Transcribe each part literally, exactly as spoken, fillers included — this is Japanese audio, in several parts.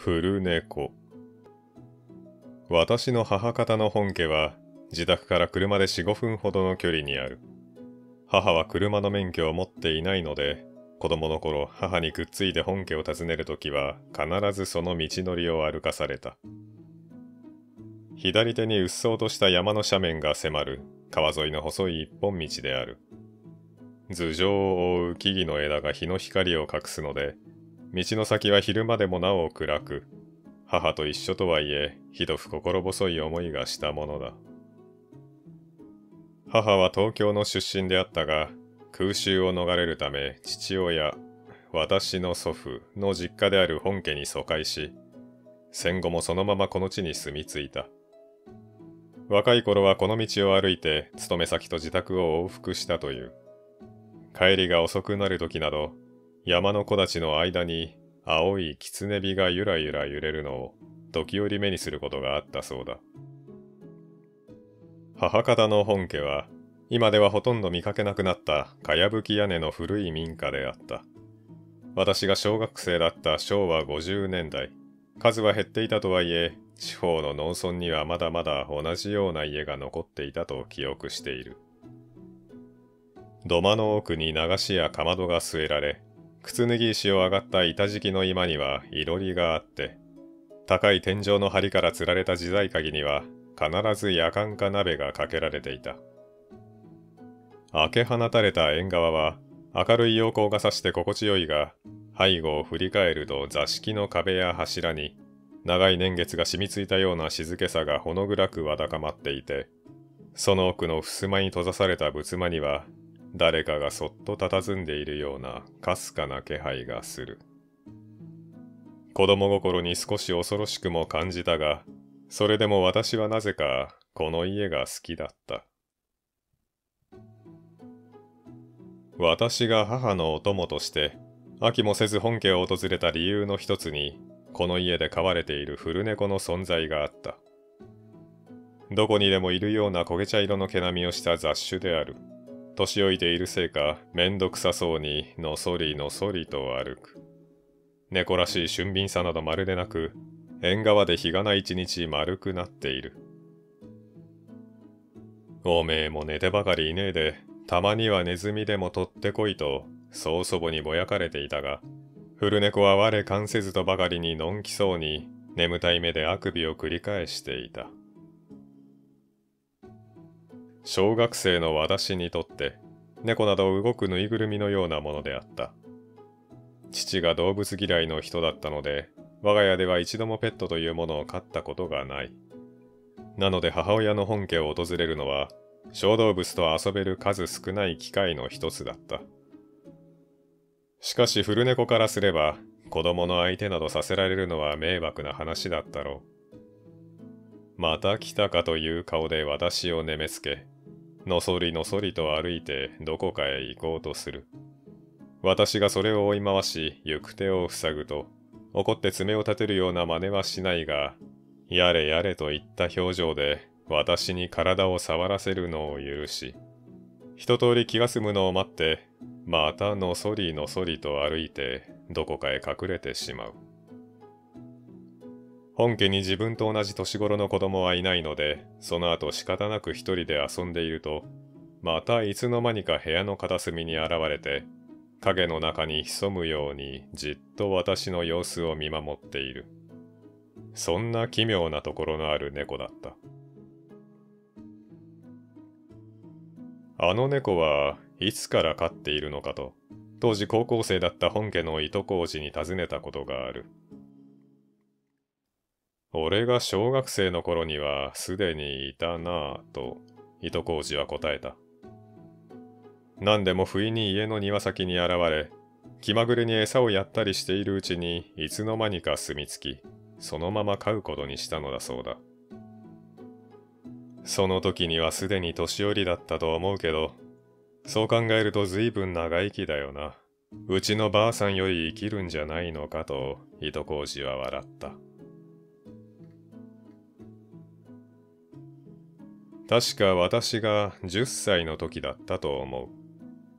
古猫。私の母方の本家は自宅から車でよん、ごふんほどの距離にある。母は車の免許を持っていないので、子供の頃母にくっついて本家を訪ねるときは必ずその道のりを歩かされた。左手にうっそうとした山の斜面が迫る川沿いの細い一本道である。頭上を覆う木々の枝が日の光を隠すので、道の先は昼間でもなお暗く、母と一緒とはいえ、ひどく心細い思いがしたものだ。母は東京の出身であったが、空襲を逃れるため父親、私の祖父の実家である本家に疎開し、戦後もそのままこの地に住み着いた。若い頃はこの道を歩いて勤め先と自宅を往復したという。帰りが遅くなる時など、山の木立の間に青い狐火がゆらゆら揺れるのを時折目にすることがあったそうだ。母方の本家は、今ではほとんど見かけなくなったかやぶき屋根の古い民家であった。私が小学生だったしょうわごじゅうねんだい、数は減っていたとはいえ、地方の農村にはまだまだ同じような家が残っていたと記憶している。土間の奥に流しやかまどが据えられ、靴脱ぎ石を上がった板敷きの居間にはいろりがあって、高い天井の梁から吊られた自在鍵には必ずやかんか鍋がかけられていた。開け放たれた縁側は明るい陽光が差して心地よいが、背後を振り返ると座敷の壁や柱に長い年月が染みついたような静けさがほの暗くわだかまっていて、その奥の襖に閉ざされた仏間には、誰かがそっと佇んでいるようなかすかな気配がする。子供心に少し恐ろしくも感じたが、それでも私はなぜかこの家が好きだった。私が母のお供として、飽きもせず本家を訪れた理由の一つに、この家で飼われている古猫の存在があった。どこにでもいるような焦げ茶色の毛並みをした雑種である。年老いているせいか、めんどくさそうにのそりのそりと歩く。猫らしい俊敏さなどまるでなく、縁側で日がな一日丸くなっている。おめえも寝てばかりいねえで、たまにはネズミでも取ってこいと、そう祖母にぼやかれていたが、古猫は我関せずとばかりにのんきそうに、眠たい目であくびを繰り返していた。小学生の私にとって、猫など動くぬいぐるみのようなものであった。父が動物嫌いの人だったので、我が家では一度もペットというものを飼ったことがない。なので母親の本家を訪れるのは、小動物と遊べる数少ない機会の一つだった。しかし古猫からすれば、子供の相手などさせられるのは迷惑な話だったろう。また来たかという顔で私をねめつけ、のそりのそりと歩いてどこかへ行こうとする。私がそれを追い回し行く手を塞ぐと、怒って爪を立てるような真似はしないが、やれやれといった表情で私に体を触らせるのを許し、一通り気が済むのを待って、またのそりのそりと歩いてどこかへ隠れてしまう。本家に自分と同じ年頃の子供はいないので、その後仕方なく一人で遊んでいると、またいつの間にか部屋の片隅に現れて、影の中に潜むようにじっと私の様子を見守っている。そんな奇妙なところのある猫だった。あの猫はいつから飼っているのかと、当時高校生だった本家のいとこおじに尋ねたことがある。俺が小学生の頃にはすでにいたなぁと、いとこおじは答えた。何でも不意に家の庭先に現れ、気まぐれに餌をやったりしているうちにいつの間にか住み着き、そのまま飼うことにしたのだそうだ。その時にはすでに年寄りだったと思うけど、そう考えると随分長生きだよな。うちのばあさんより生きるんじゃないのかと、いとこおじは笑った。確か私がじゅっさいの時だったと思う。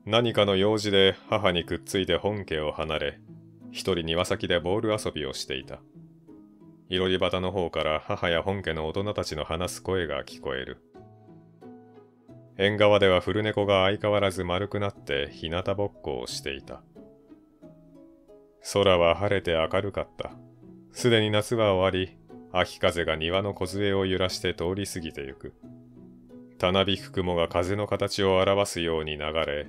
何かの用事で母にくっついて本家を離れ、一人庭先でボール遊びをしていた。いろり端の方から母や本家の大人たちの話す声が聞こえる。縁側では古猫が相変わらず丸くなって日向ぼっこをしていた。空は晴れて明るかった。すでに夏は終わり、秋風が庭の梢を揺らして通り過ぎてゆく。たなびく雲が風の形を表すように流れ、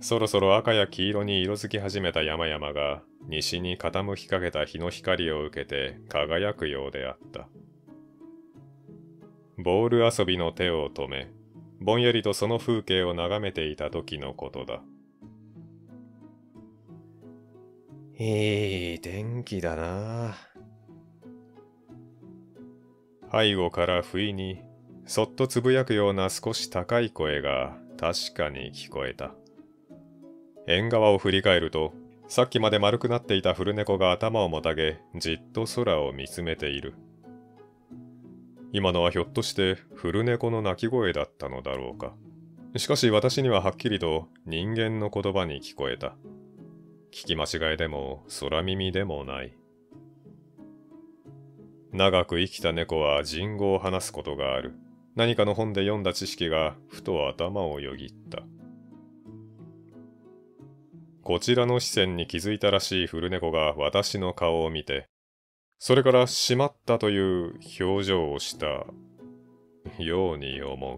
そろそろ赤や黄色に色づき始めた山々が西に傾きかけた日の光を受けて輝くようであった。ボール遊びの手を止め、ぼんやりとその風景を眺めていた時のことだ。いい天気だな。背後から不意に、そっとつぶやくような少し高い声が確かに聞こえた。縁側を振り返ると、さっきまで丸くなっていた古猫が頭をもたげ、じっと空を見つめている。今のはひょっとして古猫の鳴き声だったのだろうか。しかし私にははっきりと人間の言葉に聞こえた。聞き間違いでも空耳でもない。長く生きた猫は人語を話すことがある。何かの本で読んだ知識がふと頭をよぎった。こちらの視線に気づいたらしい古猫が私の顔を見て、それからしまったという表情をしたように思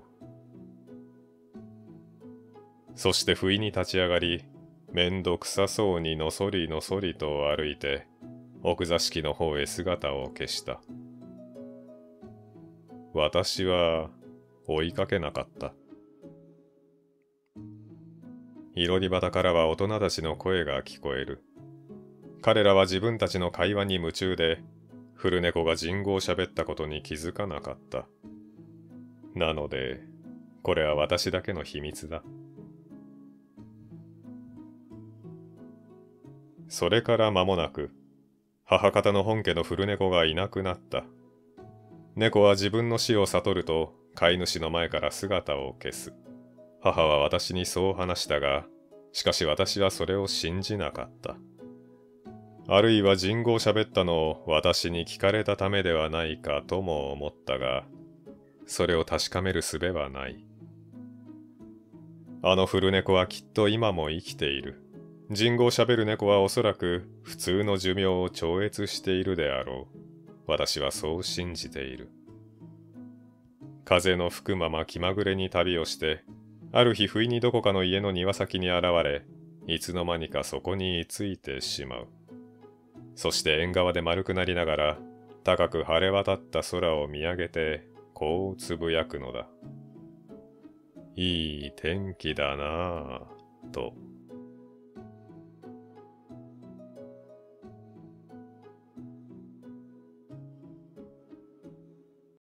う。そして不意に立ち上がり、めんどくさそうにのそりのそりと歩いて、奥座敷の方へ姿を消した。私は追いかけなかった。いろり端からは大人たちの声が聞こえる。彼らは自分たちの会話に夢中で、古猫が人語を喋ったことに気づかなかった。なので、これは私だけの秘密だ。それから間もなく、母方の本家の古猫がいなくなった。猫は自分の死を悟ると、飼い主の前から姿を消す。母は私にそう話したが、しかし私はそれを信じなかった。あるいは人語を喋ったのを私に聞かれたためではないかとも思ったが、それを確かめる術はない。あの古猫はきっと今も生きている。人語を喋る猫はおそらく普通の寿命を超越しているであろう。私はそう信じている。風の吹くまま気まぐれに旅をして、ある日不意にどこかの家の庭先に現れ、いつの間にかそこに居ついてしまう。そして縁側で丸くなりながら、高く晴れ渡った空を見上げて、こうつぶやくのだ。いい天気だなぁ、と。